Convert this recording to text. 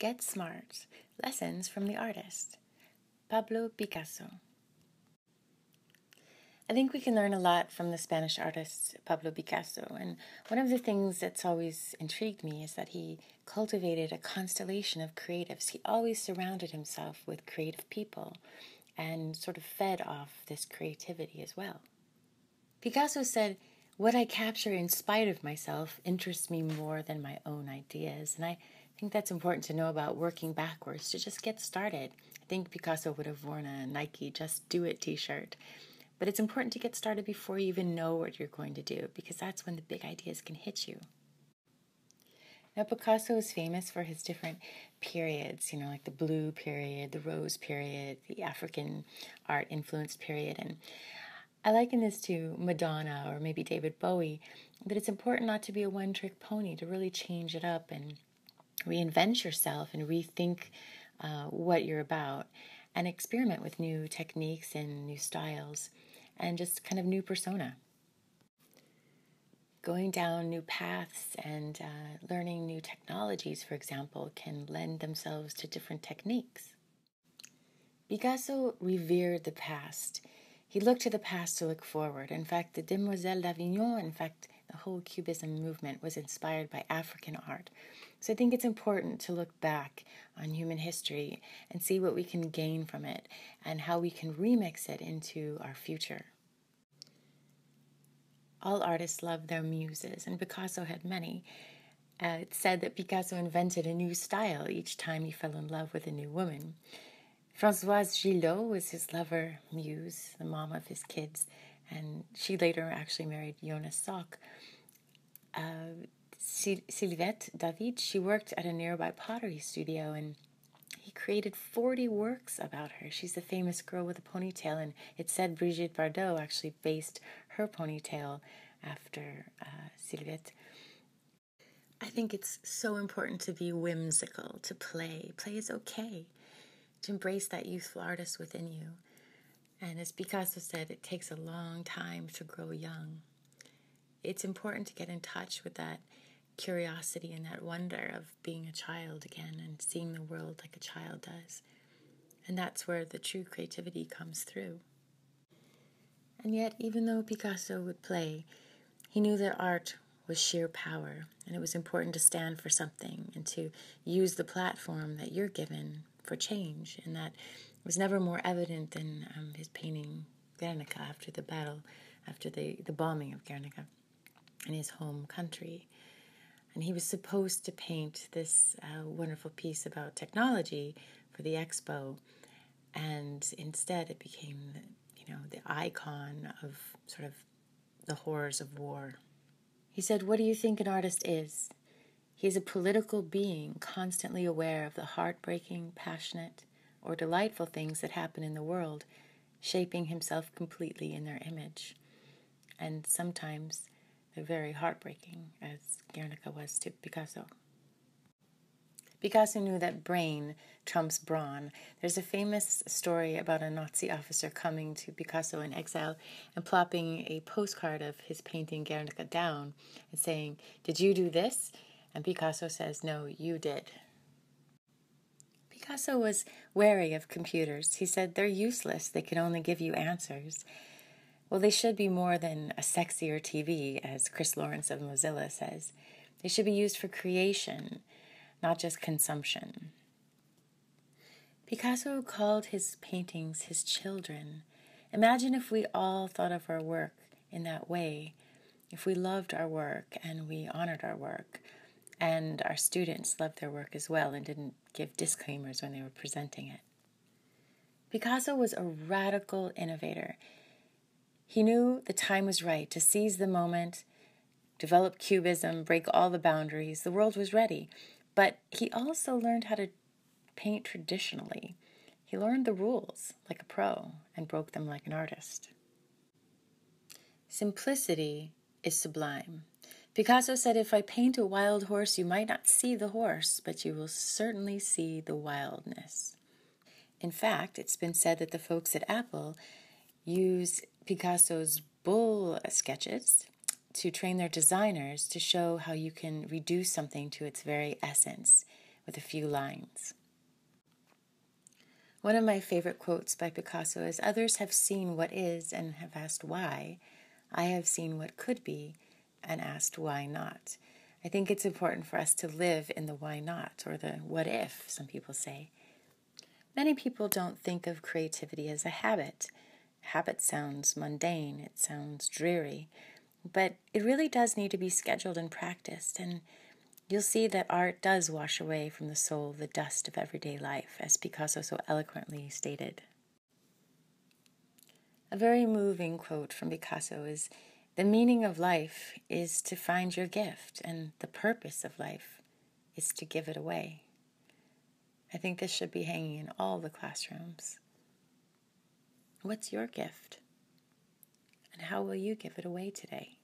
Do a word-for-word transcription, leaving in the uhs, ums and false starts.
Get Smart, Lessons from the Artist, Pablo Picasso. I think we can learn a lot from the Spanish artist Pablo Picasso, and one of the things that's always intrigued me is that he cultivated a constellation of creatives. He always surrounded himself with creative people and sort of fed off this creativity as well. Picasso said, "What I capture in spite of myself interests me more than my own ideas," and I think that's important to know about working backwards, to just get started. I think Picasso would have worn a Nike Just Do It t-shirt. But it's important to get started before you even know what you're going to do, because that's when the big ideas can hit you. Now, Picasso is famous for his different periods, you know, like the blue period, the rose period, the African art influenced period. And I liken this to Madonna or maybe David Bowie, that it's important not to be a one-trick pony, to really change it up and reinvent yourself and rethink uh, what you're about, and experiment with new techniques and new styles, and just kind of new persona. Going down new paths and uh, learning new technologies, for example, can lend themselves to different techniques. Picasso revered the past. He looked to the past to look forward. In fact, the Demoiselle d'Avignon, in fact, the whole Cubism movement was inspired by African art. So I think it's important to look back on human history and see what we can gain from it and how we can remix it into our future. All artists love their muses, and Picasso had many. Uh, it's said that Picasso invented a new style each time he fell in love with a new woman. Françoise Gilot was his lover, muse, the mom of his kids, and she later actually married Jonas Salk. Uh, Sylvette David, she worked at a nearby pottery studio, and he created forty works about her. She's the famous girl with a ponytail, and it's said Brigitte Bardot actually based her ponytail after uh, Sylvette. I think it's so important to be whimsical, to play. Play is okay, to embrace that youthful artist within you. And as Picasso said, it takes a long time to grow young. It's important to get in touch with that curiosity and that wonder of being a child again and seeing the world like a child does. And that's where the true creativity comes through. And yet, even though Picasso would play, he knew that art was sheer power, and it was important to stand for something and to use the platform that you're given for change. And that was never more evident than um, his painting Guernica after the battle, after the, the bombing of Guernica in his home country. And he was supposed to paint this uh, wonderful piece about technology for the expo, and instead it became, you know, the icon of sort of the horrors of war. He said, "What do you think an artist is? He is a political being constantly aware of the heartbreaking, passionate, or delightful things that happen in the world, shaping himself completely in their image." And sometimes they're very heartbreaking, as Guernica was to Picasso. Picasso knew that brain trumps brawn. There's a famous story about a Nazi officer coming to Picasso in exile and plopping a postcard of his painting Guernica down and saying, "Did you do this?" And Picasso says, "No, you did." Picasso was wary of computers. He said, "They're useless. They can only give you answers." Well, they should be more than a sexier T V, as Chris Lawrence of Mozilla says. They should be used for creation, not just consumption. Picasso called his paintings his children. Imagine if we all thought of our work in that way, if we loved our work and we honored our work, and our students loved their work as well and didn't give disclaimers when they were presenting it. Picasso was a radical innovator. He knew the time was right to seize the moment, develop Cubism, break all the boundaries. The world was ready. But he also learned how to paint traditionally. He learned the rules like a pro and broke them like an artist. Simplicity is sublime. Picasso said, "If I paint a wild horse, you might not see the horse, but you will certainly see the wildness." In fact, it's been said that the folks at Apple use Picasso's bull sketches to train their designers to show how you can reduce something to its very essence with a few lines. One of my favorite quotes by Picasso is, "Others have seen what is and have asked why. I have seen what could be and asked why not." I think it's important for us to live in the why not, or the what if, some people say. Many people don't think of creativity as a habit. Habit sounds mundane, it sounds dreary, but it really does need to be scheduled and practiced, and you'll see that art does wash away from the soul the dust of everyday life, as Picasso so eloquently stated. A very moving quote from Picasso is, "The meaning of life is to find your gift, and the purpose of life is to give it away." I think this should be hanging in all the classrooms. What's your gift? And how will you give it away today?